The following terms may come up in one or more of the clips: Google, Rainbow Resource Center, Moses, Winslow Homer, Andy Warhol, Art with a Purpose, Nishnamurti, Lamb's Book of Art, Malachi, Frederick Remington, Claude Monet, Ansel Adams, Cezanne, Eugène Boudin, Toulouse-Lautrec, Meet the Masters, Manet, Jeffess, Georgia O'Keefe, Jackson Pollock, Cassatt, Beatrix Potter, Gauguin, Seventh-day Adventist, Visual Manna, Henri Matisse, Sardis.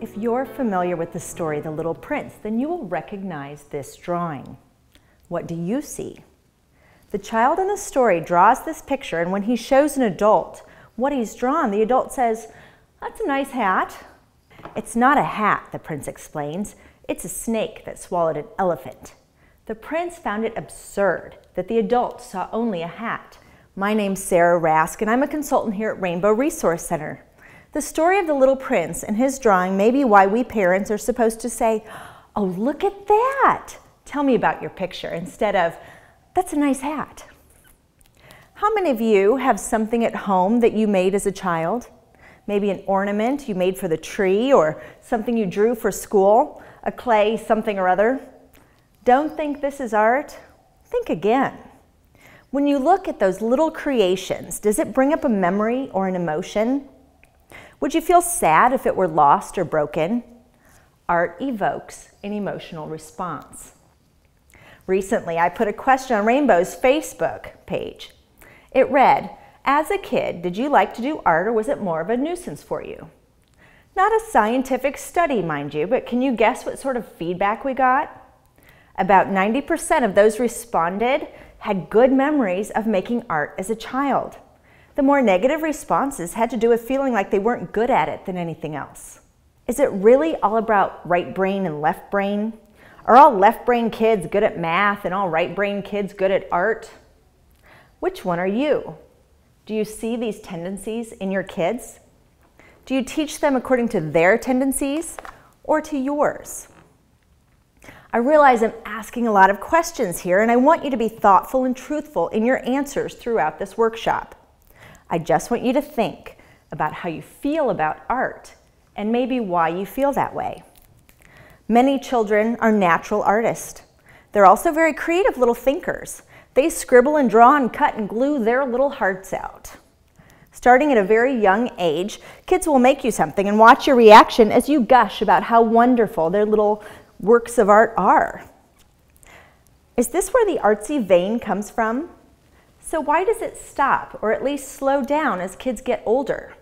If you're familiar with the story, The Little Prince, then you will recognize this drawing. What do you see? The child in the story draws this picture, and when he shows an adult what he's drawn, the adult says, "That's a nice hat." "It's not a hat," the prince explains. "It's a snake that swallowed an elephant." The prince found it absurd that the adult saw only a hat. My name's Sarah Rask, and I'm a consultant here at Rainbow Resource Center. The story of the little prince and his drawing may be why we parents are supposed to say, "Oh, look at that! Tell me about your picture," instead of, "That's a nice hat." How many of you have something at home that you made as a child? Maybe an ornament you made for the tree, or something you drew for school, a clay something or other. Don't think this is art? Think again. When you look at those little creations, does it bring up a memory or an emotion? Would you feel sad if it were lost or broken? Art evokes an emotional response. Recently, I put a question on Rainbow's Facebook page. It read, "As a kid, did you like to do art, or was it more of a nuisance for you?" Not a scientific study, mind you, but can you guess what sort of feedback we got? About 90% of those responded had good memories of making art as a child. The more negative responses had to do with feeling like they weren't good at it than anything else. Is it really all about right brain and left brain? Are all left brain kids good at math and all right brain kids good at art? Which one are you? Do you see these tendencies in your kids? Do you teach them according to their tendencies or to yours? I realize I'm asking a lot of questions here, and I want you to be thoughtful and truthful in your answers throughout this workshop. I just want you to think about how you feel about art and maybe why you feel that way. Many children are natural artists. They're also very creative little thinkers. They scribble and draw and cut and glue their little hearts out. Starting at a very young age, kids will make you something and watch your reaction as you gush about how wonderful their little works of art are. Is this where the artsy vein comes from? So why does it stop, or at least slow down, as kids get older?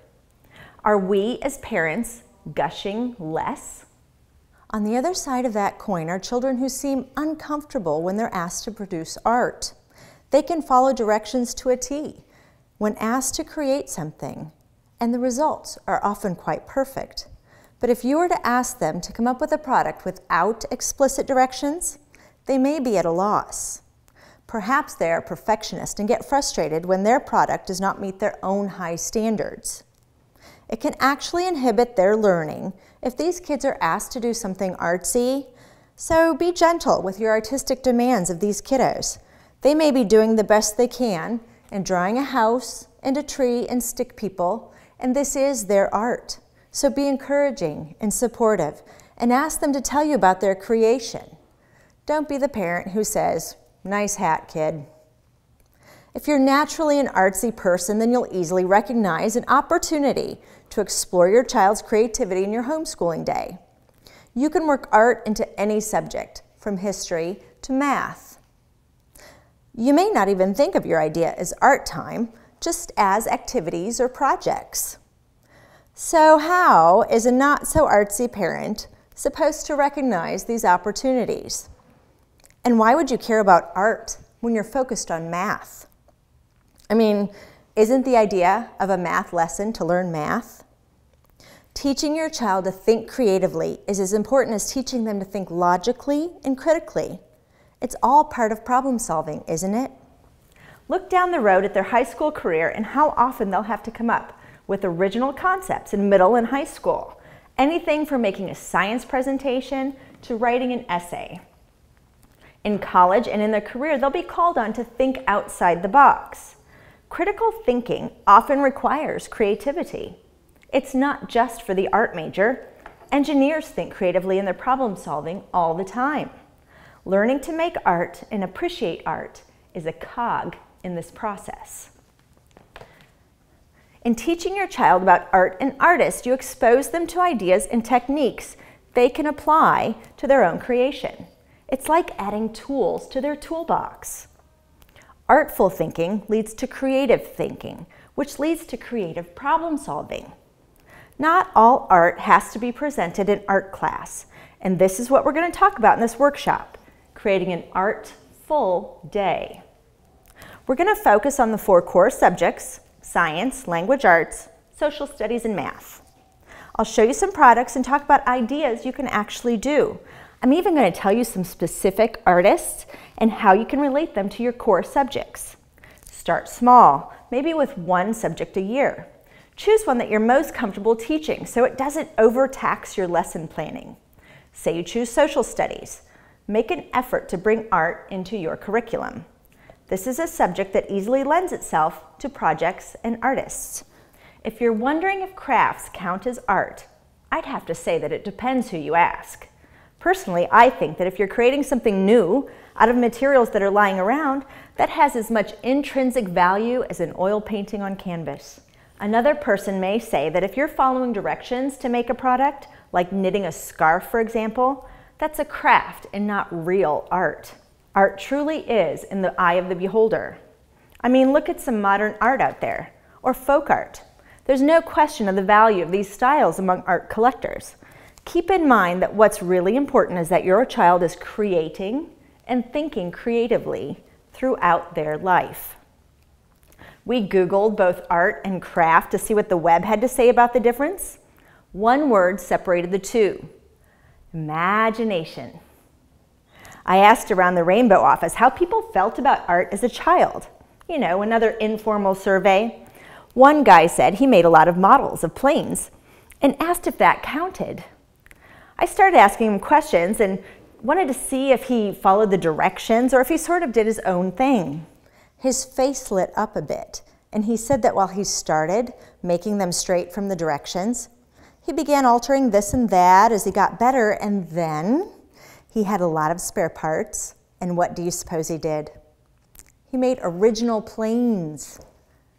Are we, as parents, gushing less? On the other side of that coin are children who seem uncomfortable when they're asked to produce art. They can follow directions to a T when asked to create something, and the results are often quite perfect. But if you were to ask them to come up with a product without explicit directions, they may be at a loss. Perhaps they are perfectionists and get frustrated when their product does not meet their own high standards. It can actually inhibit their learning if these kids are asked to do something artsy, so be gentle with your artistic demands of these kiddos. They may be doing the best they can and drawing a house and a tree and stick people, and this is their art. So be encouraging and supportive and ask them to tell you about their creation. Don't be the parent who says, "Nice hat, kid." If you're naturally an artsy person, then you'll easily recognize an opportunity to explore your child's creativity in your homeschooling day. You can work art into any subject, from history to math. You may not even think of your idea as art time, just as activities or projects. So how is a not-so-artsy parent supposed to recognize these opportunities? And why would you care about art when you're focused on math? I mean, isn't the idea of a math lesson to learn math? Teaching your child to think creatively is as important as teaching them to think logically and critically. It's all part of problem solving, isn't it? Look down the road at their high school career and how often they'll have to come up with original concepts in middle and high school. Anything from making a science presentation to writing an essay. In college and in their career, they'll be called on to think outside the box. Critical thinking often requires creativity. It's not just for the art major. Engineers think creatively in their problem solving all the time. Learning to make art and appreciate art is a cog in this process. In teaching your child about art and artists, you expose them to ideas and techniques they can apply to their own creation. It's like adding tools to their toolbox. Artful thinking leads to creative thinking, which leads to creative problem solving. Not all art has to be presented in art class, and this is what we're going to talk about in this workshop, creating an artful day. We're going to focus on the four core subjects, science, language arts, social studies, and math. I'll show you some products and talk about ideas you can actually do. I'm even going to tell you some specific artists and how you can relate them to your core subjects. Start small, maybe with one subject a year. Choose one that you're most comfortable teaching so it doesn't overtax your lesson planning. Say you choose social studies. Make an effort to bring art into your curriculum. This is a subject that easily lends itself to projects and artists. If you're wondering if crafts count as art, I'd have to say that it depends who you ask. Personally, I think that if you're creating something new out of materials that are lying around, that has as much intrinsic value as an oil painting on canvas. Another person may say that if you're following directions to make a product, like knitting a scarf, for example, that's a craft and not real art. Art truly is in the eye of the beholder. I mean, look at some modern art out there, or folk art. There's no question of the value of these styles among art collectors. Keep in mind that what's really important is that your child is creating and thinking creatively throughout their life. We Googled both art and craft to see what the web had to say about the difference. One word separated the two: imagination. I asked around the Rainbow office how people felt about art as a child. You know, another informal survey. One guy said he made a lot of models of planes and asked if that counted. I started asking him questions and wanted to see if he followed the directions or if he sort of did his own thing. His face lit up a bit, and he said that while he started making them straight from the directions, he began altering this and that as he got better, and then he had a lot of spare parts, and what do you suppose he did? He made original planes.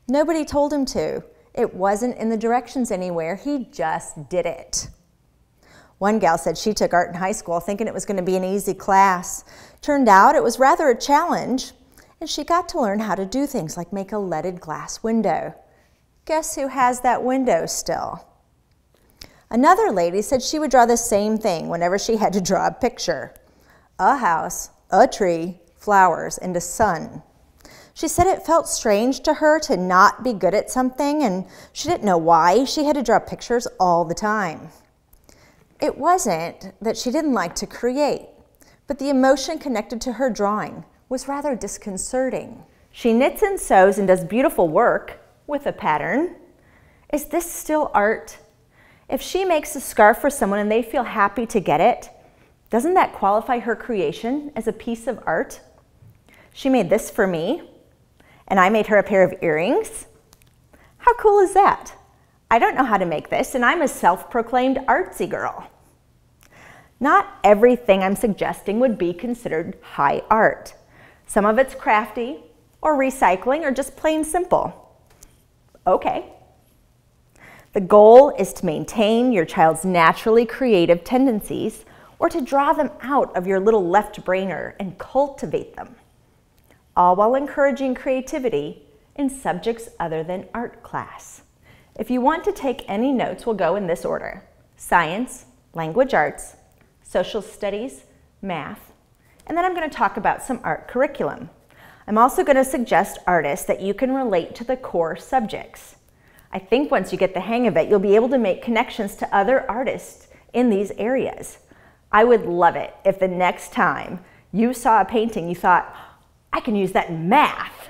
Nobody told him to. It wasn't in the directions anywhere. He just did it. One gal said she took art in high school thinking it was going to be an easy class. Turned out it was rather a challenge. And she got to learn how to do things like make a leaded glass window. Guess who has that window still? Another lady said she would draw the same thing whenever she had to draw a picture. A house, a tree, flowers, and a sun. She said it felt strange to her to not be good at something, and she didn't know why. She had to draw pictures all the time. It wasn't that she didn't like to create, but the emotion connected to her drawing was rather disconcerting. She knits and sews and does beautiful work with a pattern. Is this still art? If she makes a scarf for someone and they feel happy to get it, doesn't that qualify her creation as a piece of art? She made this for me, and I made her a pair of earrings. How cool is that? I don't know how to make this, and I'm a self-proclaimed artsy girl. Not everything I'm suggesting would be considered high art. Some of it's crafty, or recycling, or just plain simple. Okay. The goal is to maintain your child's naturally creative tendencies, or to draw them out of your little left-brainer and cultivate them, all while encouraging creativity in subjects other than art class. If you want to take any notes, we'll go in this order: science, language arts, social studies, math, and then I'm going to talk about some art curriculum. I'm also going to suggest artists that you can relate to the core subjects. I think once you get the hang of it, you'll be able to make connections to other artists in these areas. I would love it if the next time you saw a painting, you thought, I can use that in math.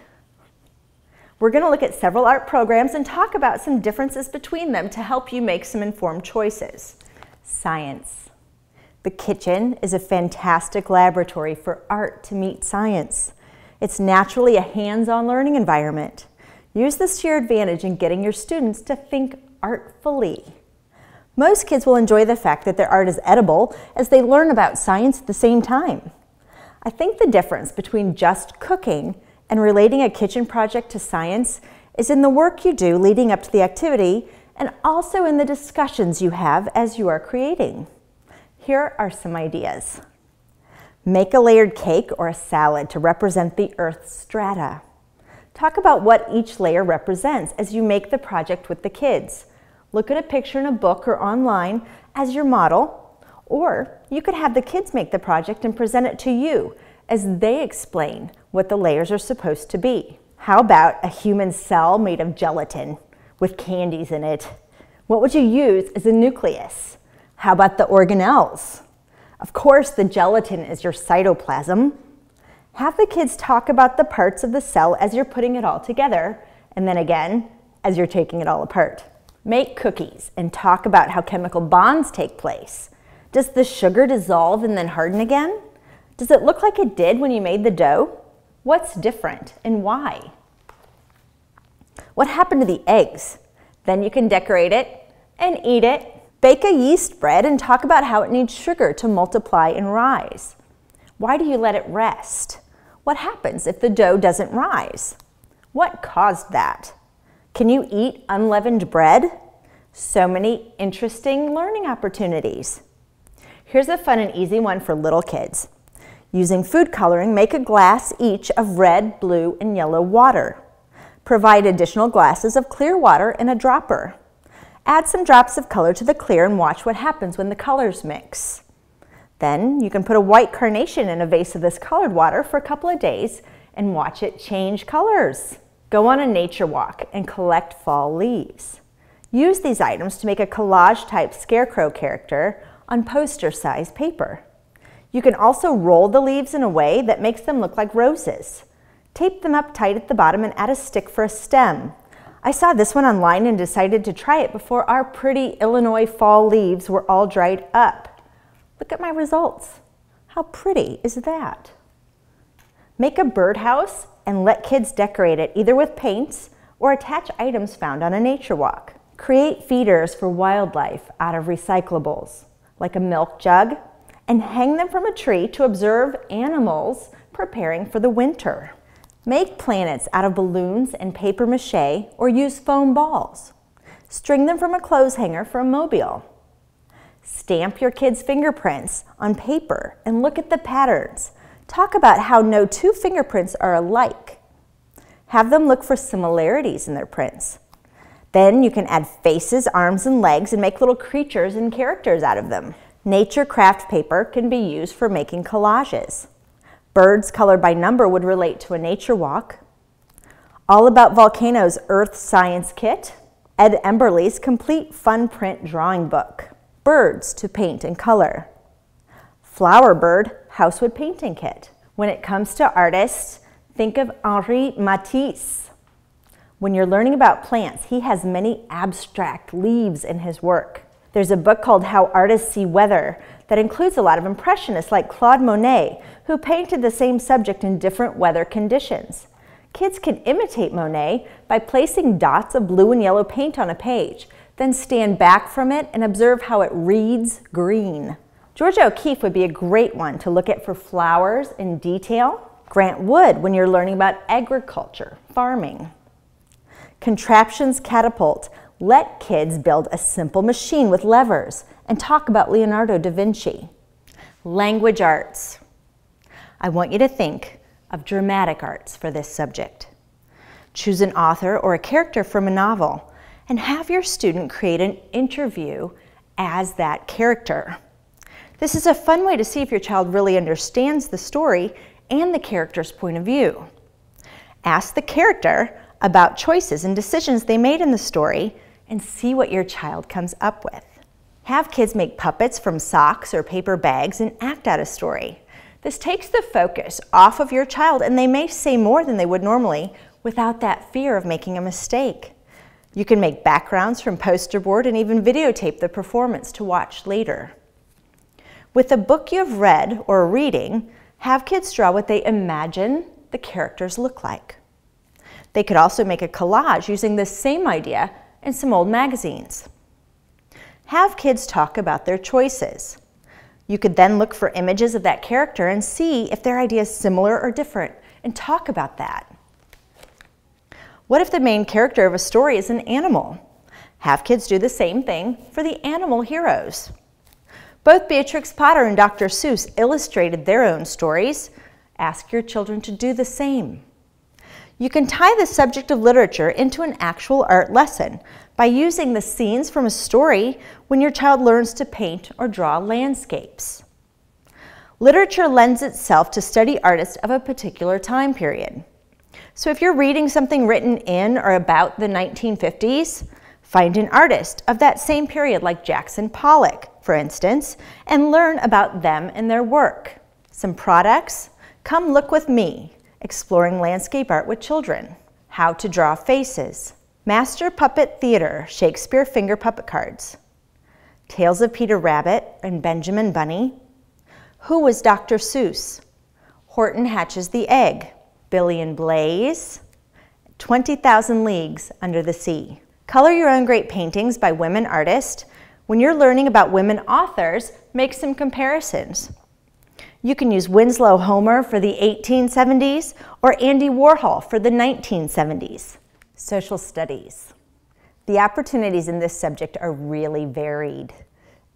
We're going to look at several art programs and talk about some differences between them to help you make some informed choices. Science. The kitchen is a fantastic laboratory for art to meet science. It's naturally a hands-on learning environment. Use this to your advantage in getting your students to think artfully. Most kids will enjoy the fact that their art is edible as they learn about science at the same time. I think the difference between just cooking and relating a kitchen project to science is in the work you do leading up to the activity and also in the discussions you have as you are creating. Here are some ideas. Make a layered cake or a salad to represent the Earth's strata. Talk about what each layer represents as you make the project with the kids. look at a picture in a book or online as your model, or you could have the kids make the project and present it to you as they explain what the layers are supposed to be. How about a human cell made of gelatin with candies in it? What would you use as a nucleus? How about the organelles? Of course, the gelatin is your cytoplasm. Have the kids talk about the parts of the cell as you're putting it all together, and then again, as you're taking it all apart. Make cookies and talk about how chemical bonds take place. Does the sugar dissolve and then harden again? Does it look like it did when you made the dough? What's different and why? What happened to the eggs? Then you can decorate it and eat it. Bake a yeast bread and talk about how it needs sugar to multiply and rise. Why do you let it rest? What happens if the dough doesn't rise? What caused that? Can you eat unleavened bread? So many interesting learning opportunities. Here's a fun and easy one for little kids. Using food coloring, make a glass each of red, blue, and yellow water. Provide additional glasses of clear water in a dropper. Add some drops of color to the clear and watch what happens when the colors mix. Then you can put a white carnation in a vase of this colored water for a couple of days and watch it change colors. Go on a nature walk and collect fall leaves. Use these items to make a collage-type scarecrow character on poster-sized paper. You can also roll the leaves in a way that makes them look like roses. Tape them up tight at the bottom and add a stick for a stem. I saw this one online and decided to try it before our pretty Illinois fall leaves were all dried up. Look at my results. How pretty is that? Make a birdhouse and let kids decorate it either with paints or attach items found on a nature walk. Create feeders for wildlife out of recyclables, like a milk jug, and hang them from a tree to observe animals preparing for the winter. Make planets out of balloons and paper mache or use foam balls. String them from a clothes hanger for a mobile. Stamp your kids' fingerprints on paper and look at the patterns. Talk about how no two fingerprints are alike. Have them look for similarities in their prints. Then you can add faces, arms, and legs and make little creatures and characters out of them. Nature craft paper can be used for making collages. Birds colored by number would relate to a nature walk. All About Volcanoes Earth Science Kit. Ed Emberly's Complete Fun Print Drawing Book. Birds to paint and color. Flower Bird Housewood Painting Kit. When it comes to artists, think of Henri Matisse. When you're learning about plants, he has many abstract leaves in his work. There's a book called How Artists See Weather that includes a lot of impressionists like Claude Monet, who painted the same subject in different weather conditions. Kids can imitate Monet by placing dots of blue and yellow paint on a page, then stand back from it and observe how it reads green. Georgia O'Keefe would be a great one to look at for flowers in detail. Grant Wood when you're learning about agriculture, farming. Contraptions Catapult. Let kids build a simple machine with levers and talk about Leonardo da Vinci. Language arts. I want you to think of dramatic arts for this subject. Choose an author or a character from a novel and have your student create an interview as that character. This is a fun way to see if your child really understands the story and the character's point of view. Ask the character about choices and decisions they made in the story and see what your child comes up with. Have kids make puppets from socks or paper bags and act out a story. This takes the focus off of your child and they may say more than they would normally without that fear of making a mistake. You can make backgrounds from poster board and even videotape the performance to watch later. With a book you've read or are reading, have kids draw what they imagine the characters look like. They could also make a collage using the same idea and some old magazines. Have kids talk about their choices. You could then look for images of that character and see if their idea is similar or different and talk about that. What if the main character of a story is an animal? Have kids do the same thing for the animal heroes. Both Beatrix Potter and Dr. Seuss illustrated their own stories. Ask your children to do the same. You can tie the subject of literature into an actual art lesson by using the scenes from a story when your child learns to paint or draw landscapes. Literature lends itself to study artists of a particular time period. So if you're reading something written in or about the 1950s, find an artist of that same period like Jackson Pollock, for instance, and learn about them and their work. Some products: Come Look With Me, Exploring Landscape Art with Children. How to Draw Faces. Master Puppet Theater, Shakespeare Finger Puppet Cards. Tales of Peter Rabbit and Benjamin Bunny. Who Was Dr. Seuss? Horton Hatches the Egg. Billy and Blaze. 20,000 Leagues Under the Sea. Color your own great paintings by women artists. When you're learning about women authors, make some comparisons. You can use Winslow Homer for the 1870s or Andy Warhol for the 1970s. Social studies. The opportunities in this subject are really varied.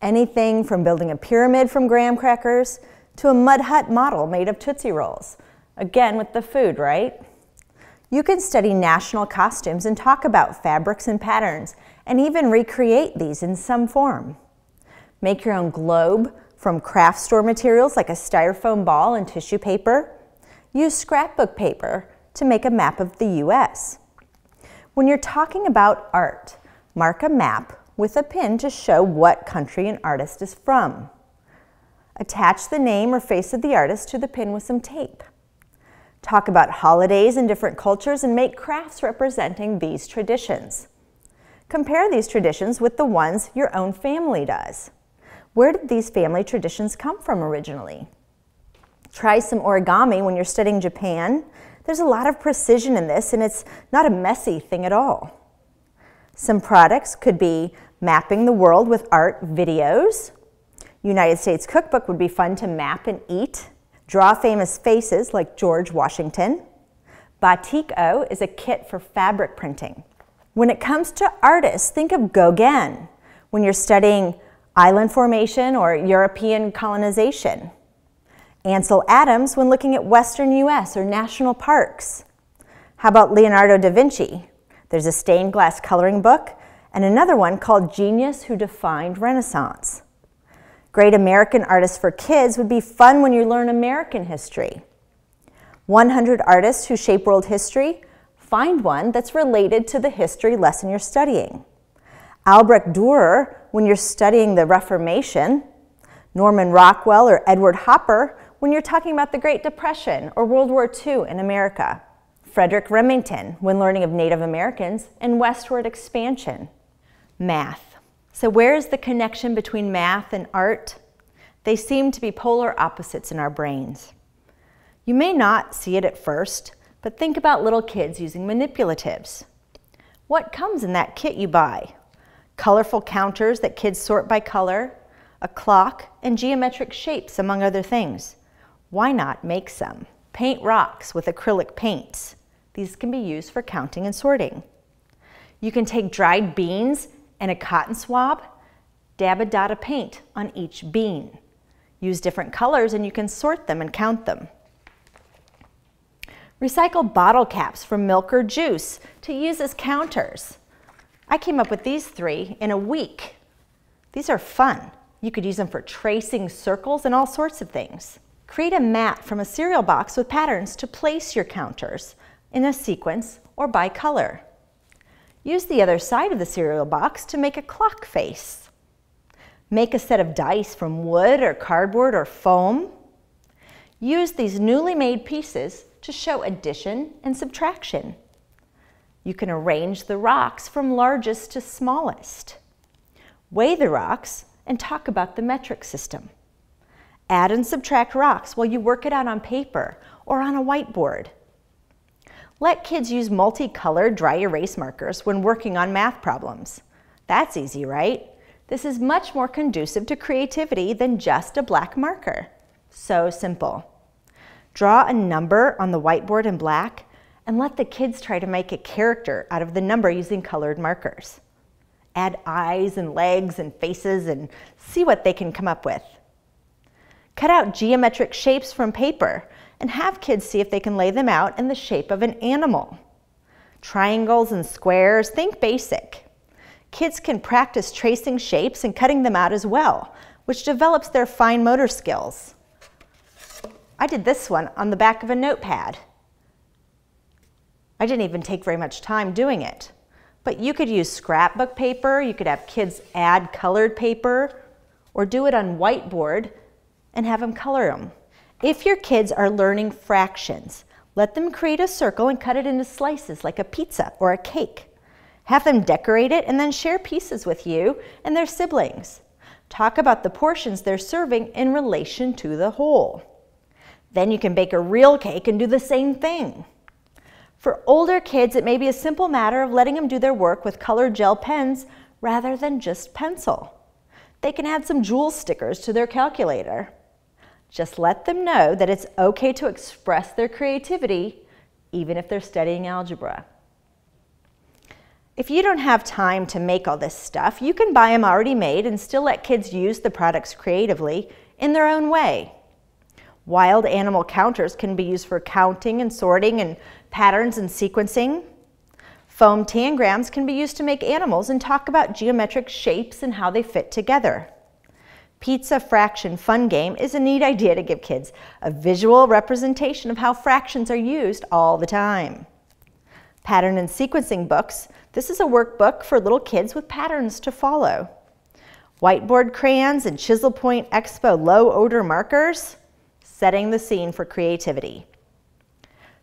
Anything from building a pyramid from graham crackers to a mud hut model made of Tootsie Rolls. Again with the food, right? You can study national costumes and talk about fabrics and patterns and even recreate these in some form. Make your own globe from craft store materials like a styrofoam ball and tissue paper. Use scrapbook paper to make a map of the US. When you're talking about art, mark a map with a pin to show what country an artist is from. Attach the name or face of the artist to the pin with some tape. Talk about holidays in different cultures and make crafts representing these traditions. Compare these traditions with the ones your own family does. Where did these family traditions come from originally? Try some origami when you're studying Japan. There's a lot of precision in this and it's not a messy thing at all. Some products could be mapping the world with art videos. United States cookbook would be fun to map and eat. Draw famous faces like George Washington. Batiko is a kit for fabric printing. When it comes to artists, think of Gauguin when you're studying island formation or European colonization. Ansel Adams when looking at Western US or national parks. How about Leonardo da Vinci? There's a stained glass coloring book and another one called Genius Who Defined Renaissance. Great American Artists for Kids would be fun when you learn American history. 100 Artists Who Shape World History, find one that's related to the history lesson you're studying. Albrecht Dürer when you're studying the Reformation. Norman Rockwell or Edward Hopper when you're talking about the Great Depression or World War II in America. Frederick Remington when learning of Native Americans and westward expansion. Math. So where is the connection between math and art? They seem to be polar opposites in our brains. You may not see it at first, but think about little kids using manipulatives. What comes in that kit you buy? Colorful counters that kids sort by color, a clock, and geometric shapes, among other things. Why not make some? Paint rocks with acrylic paints. These can be used for counting and sorting. You can take dried beans and a cotton swab, dab a dot of paint on each bean. Use different colors and you can sort them and count them. Recycle bottle caps from milk or juice to use as counters. I came up with these three in a week. These are fun. You could use them for tracing circles and all sorts of things. Create a mat from a cereal box with patterns to place your counters in a sequence or by color. Use the other side of the cereal box to make a clock face. Make a set of dice from wood or cardboard or foam. Use these newly made pieces to show addition and subtraction. You can arrange the rocks from largest to smallest. Weigh the rocks and talk about the metric system. Add and subtract rocks while you work it out on paper or on a whiteboard. Let kids use multicolored dry erase markers when working on math problems. That's easy, right? This is much more conducive to creativity than just a black marker. So simple. Draw a number on the whiteboard in black and let the kids try to make a character out of the number using colored markers. Add eyes and legs and faces and see what they can come up with. Cut out geometric shapes from paper and have kids see if they can lay them out in the shape of an animal. Triangles and squares, think basic. Kids can practice tracing shapes and cutting them out as well, which develops their fine motor skills. I did this one on the back of a notepad. I didn't even take very much time doing it. But you could use scrapbook paper, you could have kids add colored paper, or do it on whiteboard and have them color them. If your kids are learning fractions, let them create a circle and cut it into slices like a pizza or a cake. Have them decorate it and then share pieces with you and their siblings. Talk about the portions they're serving in relation to the whole. Then you can bake a real cake and do the same thing. For older kids, it may be a simple matter of letting them do their work with colored gel pens rather than just pencil. They can add some jewel stickers to their calculator. Just let them know that it's okay to express their creativity, even if they're studying algebra. If you don't have time to make all this stuff, you can buy them already made and still let kids use the products creatively in their own way. Wild animal counters can be used for counting and sorting and patterns and sequencing. Foam tangrams can be used to make animals and talk about geometric shapes and how they fit together. Pizza fraction fun game is a neat idea to give kids a visual representation of how fractions are used all the time. Pattern and sequencing books. This is a workbook for little kids with patterns to follow. Whiteboard crayons and Chisel Point Expo low odor markers, setting the scene for creativity.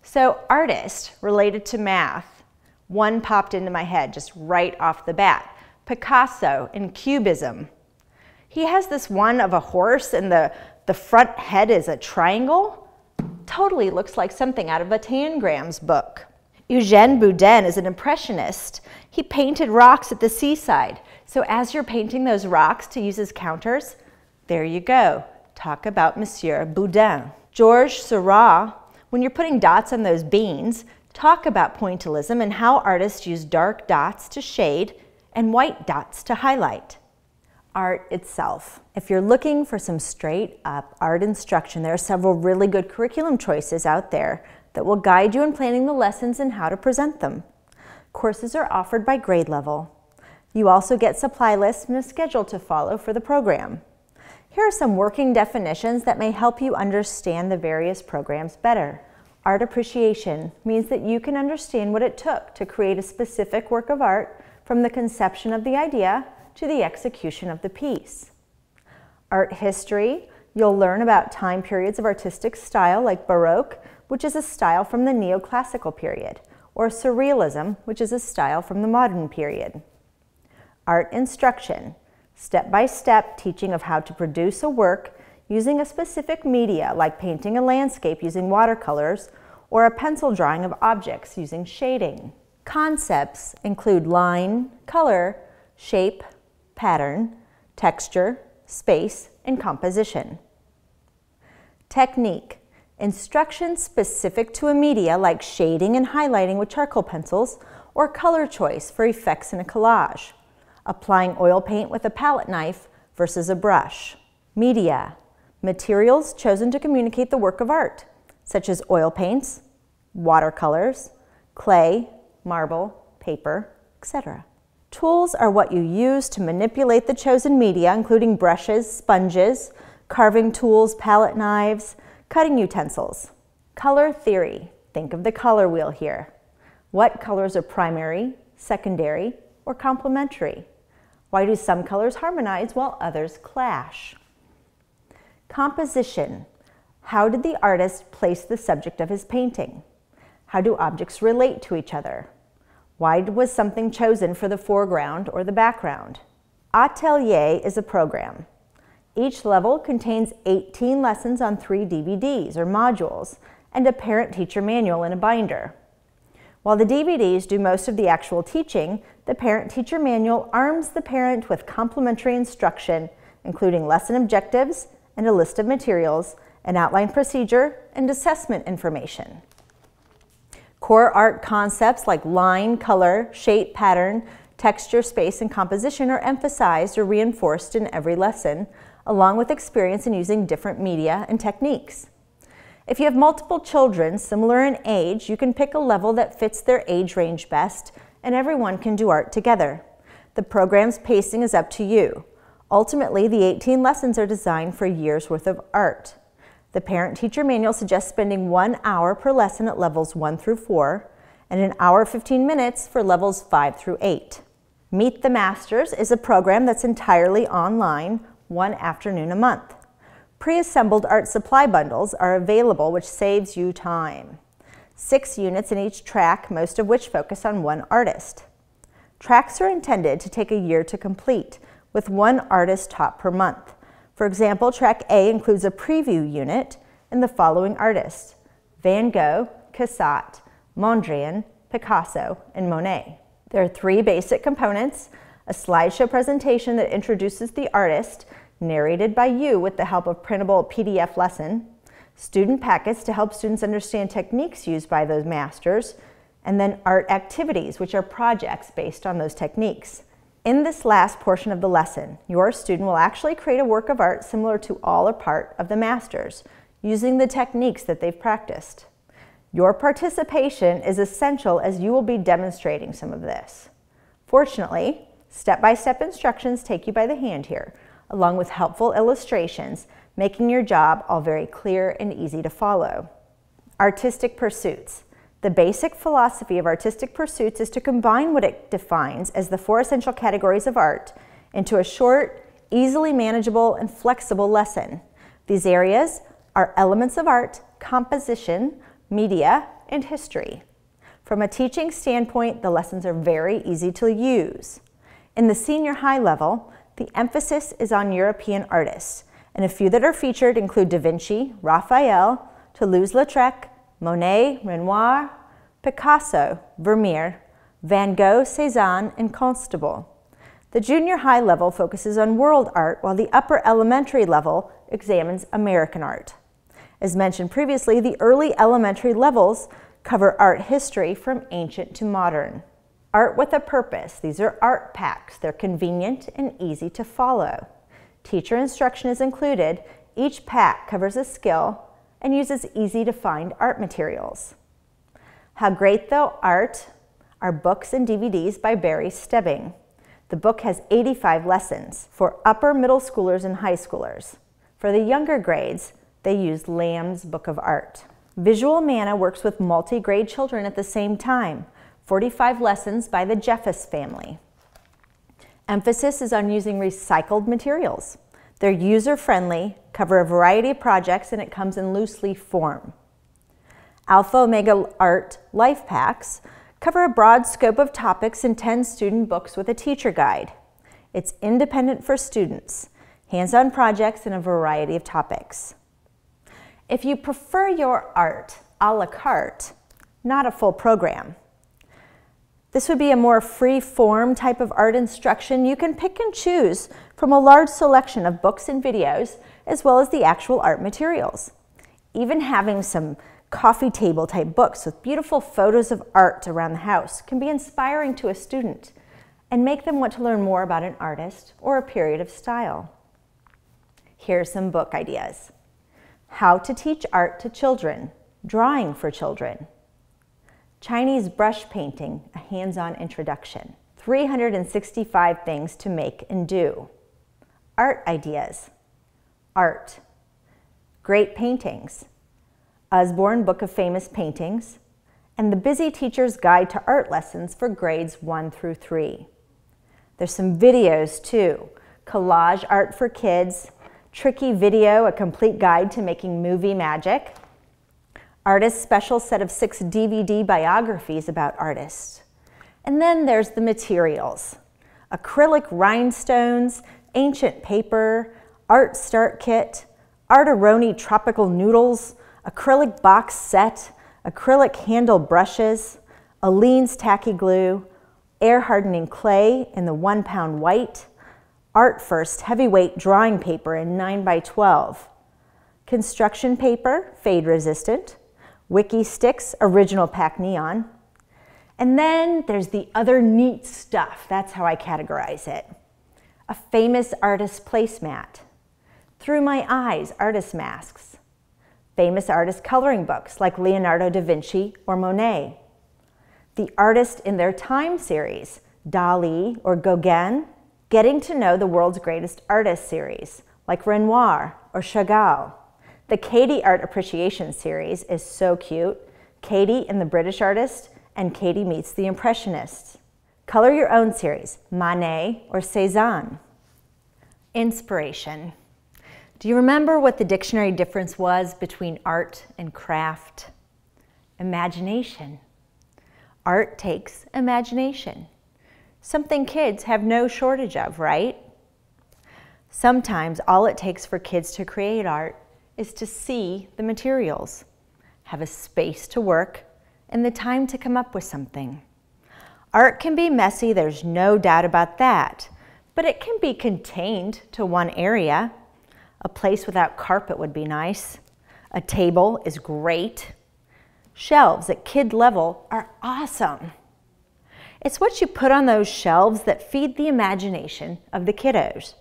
So artist related to math, one popped into my head just right off the bat, Picasso in Cubism. He has this one of a horse and the front head is a triangle. Totally looks like something out of a tangram's book. Eugène Boudin is an impressionist. He painted rocks at the seaside. So as you're painting those rocks to use as counters, there you go. Talk about Monsieur Boudin. Georges Seurat, when you're putting dots on those beans, talk about pointillism and how artists use dark dots to shade and white dots to highlight. Art itself. If you're looking for some straight up art instruction, there are several really good curriculum choices out there that will guide you in planning the lessons and how to present them. Courses are offered by grade level. You also get supply lists and a schedule to follow for the program. Here are some working definitions that may help you understand the various programs better. Art appreciation means that you can understand what it took to create a specific work of art from the conception of the idea to the execution of the piece. Art history, you'll learn about time periods of artistic style like Baroque, which is a style from the neoclassical period, or Surrealism, which is a style from the modern period. Art instruction, step-by-step teaching of how to produce a work using a specific media like painting a landscape using watercolors or a pencil drawing of objects using shading. Concepts include line, color, shape, pattern, texture, space, and composition. Technique. Instruction specific to a media like shading and highlighting with charcoal pencils or color choice for effects in a collage. Applying oil paint with a palette knife versus a brush. Media. Materials chosen to communicate the work of art, such as oil paints, watercolors, clay, marble, paper, etc. Tools are what you use to manipulate the chosen media, including brushes, sponges, carving tools, palette knives, cutting utensils. Color theory. Think of the color wheel here. What colors are primary, secondary, or complementary? Why do some colors harmonize while others clash? Composition. How did the artist place the subject of his painting? How do objects relate to each other? Why was something chosen for the foreground or the background? Atelier is a program. Each level contains 18 lessons on 3 DVDs or modules and a parent-teacher manual in a binder. While the DVDs do most of the actual teaching, the parent-teacher manual arms the parent with complementary instruction, including lesson objectives and a list of materials, an outline procedure, and assessment information. Core art concepts like line, color, shape, pattern, texture, space, and composition are emphasized or reinforced in every lesson, along with experience in using different media and techniques. If you have multiple children similar in age, you can pick a level that fits their age range best, and everyone can do art together. The program's pacing is up to you. Ultimately, the 18 lessons are designed for a year's worth of art. The parent-teacher manual suggests spending 1 hour per lesson at levels 1 through 4, and an hour 15 minutes for levels 5 through 8. Meet the Masters is a program that's entirely online, one afternoon a month. Pre-assembled art supply bundles are available, which saves you time. 6 units in each track, most of which focus on one artist. Tracks are intended to take a year to complete, with one artist taught per month. For example, track A includes a preview unit and the following artists: Van Gogh, Cassatt, Mondrian, Picasso, and Monet. There are 3 basic components: a slideshow presentation that introduces the artist, narrated by you with the help of printable PDF lesson, student packets to help students understand techniques used by those masters, and then art activities, which are projects based on those techniques. In this last portion of the lesson, your student will actually create a work of art similar to all or part of the masters, using the techniques that they've practiced. Your participation is essential, as you will be demonstrating some of this. Fortunately, step-by-step instructions take you by the hand here, along with helpful illustrations, making your job all very clear and easy to follow. Artistic Pursuits. The basic philosophy of Artistic Pursuits is to combine what it defines as the 4 essential categories of art into a short, easily manageable, and flexible lesson. These areas are elements of art, composition, media, and history. From a teaching standpoint, the lessons are very easy to use. In the senior high level, the emphasis is on European artists, and a few that are featured include Da Vinci, Raphael, Toulouse-Lautrec, Monet, Renoir, Picasso, Vermeer, Van Gogh, Cezanne, and Constable. The junior high level focuses on world art, while the upper elementary level examines American art. As mentioned previously, the early elementary levels cover art history from ancient to modern. Art with a Purpose. These are art packs. They're convenient and easy to follow. Teacher instruction is included. Each pack covers a skill and uses easy-to-find art materials. How Great Thou Art are books and DVDs by Barry Stebbing. The book has 85 lessons for upper middle schoolers and high schoolers. For the younger grades, they use Lamb's Book of Art. Visual Manna works with multi-grade children at the same time. 45 lessons by the Jeffess family. Emphasis is on using recycled materials. They're user-friendly, cover a variety of projects, and it comes in loose leaf form. Alpha Omega Art Life Packs cover a broad scope of topics in 10 student books with a teacher guide. It's independent for students, hands-on projects, and a variety of topics. If you prefer your art a la carte, not a full program, this would be a more free-form type of art instruction. You can pick and choose from a large selection of books and videos, as well as the actual art materials. Even having some coffee table type books with beautiful photos of art around the house can be inspiring to a student and make them want to learn more about an artist or a period of style. Here are some book ideas. How to Teach Art to Children, Drawing for Children. Chinese Brush Painting, a hands-on introduction. 365 things to make and do. Art ideas. Art. Great Paintings. Usborne Book of Famous Paintings. And the Busy Teacher's Guide to Art Lessons for grades 1 through 3. There's some videos too. Collage Art for Kids. Tricky Video, a complete guide to making movie magic. Artist's Special set of 6 DVD biographies about artists. And then there's the materials. Acrylic rhinestones, ancient paper, art start kit, Artarone tropical noodles, acrylic box set, acrylic handle brushes, Aline's tacky glue, air hardening clay in the 1-pound white, Art First heavyweight drawing paper in 9x12, construction paper, fade resistant, Wiki Sticks, original pack neon. And then there's the other neat stuff. That's how I categorize it. A famous artist placemat. Through My Eyes, artist masks. famous artist coloring books like Leonardo da Vinci or Monet, the artist in their time series, Dali or Gauguin, getting to know the world's greatest artists series like Renoir or Chagall. The Katie Art Appreciation series is so cute, Katie and the British Artist and Katie Meets the Impressionists. Color your own series, Manet or Cezanne. Inspiration. Do you remember what the dictionary difference was between art and craft? Imagination. Art takes imagination. Something kids have no shortage of, right? Sometimes all it takes for kids to create art is to see the materials, have a space to work, and the time to come up with something. Art can be messy, there's no doubt about that, but it can be contained to one area. A place without carpet would be nice. A table is great. Shelves at kid level are awesome. It's what you put on those shelves that feed the imagination of the kiddos.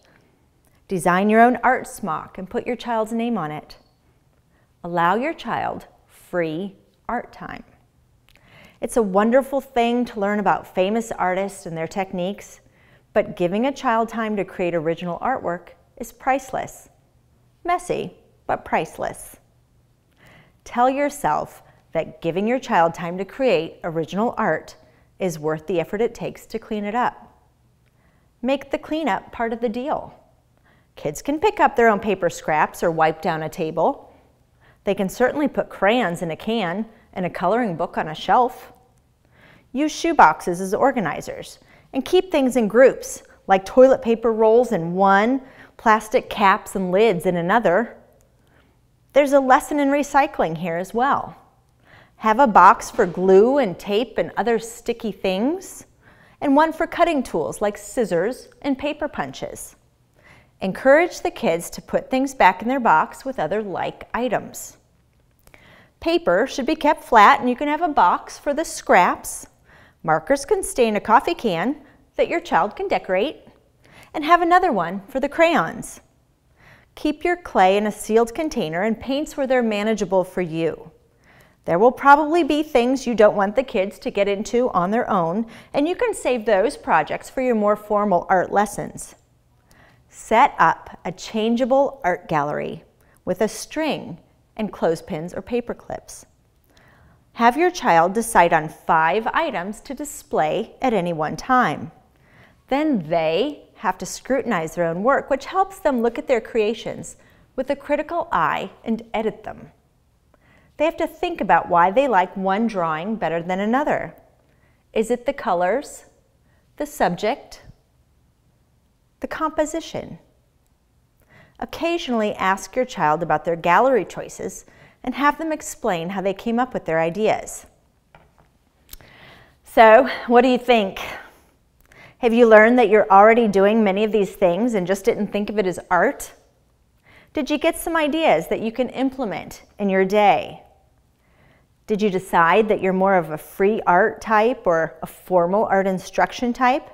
Design your own art smock and put your child's name on it. Allow your child free art time. It's a wonderful thing to learn about famous artists and their techniques, but giving a child time to create original artwork is priceless. Messy, but priceless. Tell yourself that giving your child time to create original art is worth the effort it takes to clean it up. Make the cleanup part of the deal. Kids can pick up their own paper scraps or wipe down a table. They can certainly put crayons in a can and a coloring book on a shelf. Use shoeboxes as organizers and keep things in groups, like toilet paper rolls in one, plastic caps and lids in another. There's a lesson in recycling here as well. Have a box for glue and tape and other sticky things, and one for cutting tools like scissors and paper punches. Encourage the kids to put things back in their box with other like items. Paper should be kept flat, and you can have a box for the scraps. Markers can stay in a coffee can that your child can decorate, and have another one for the crayons. Keep your clay in a sealed container and paints where they're manageable for you. There will probably be things you don't want the kids to get into on their own, and you can save those projects for your more formal art lessons. Set up a changeable art gallery with a string and clothespins or paper clips. Have your child decide on 5 items to display at any one time. Then they have to scrutinize their own work, which helps them look at their creations with a critical eye and edit them. They have to think about why they like one drawing better than another. Is it the colors, the subject, the composition? Occasionally ask your child about their gallery choices and have them explain how they came up with their ideas. So, what do you think? Have you learned that you're already doing many of these things and just didn't think of it as art? Did you get some ideas that you can implement in your day? Did you decide that you're more of a free art type or a formal art instruction type?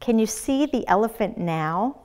Can you see the elephant now?